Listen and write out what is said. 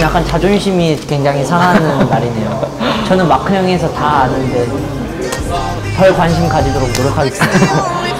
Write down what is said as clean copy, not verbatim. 약간 자존심이 굉장히 상하는 날이네요. 저는 마크 형에서 다 아는데 덜 관심 가지도록 노력하겠습니다.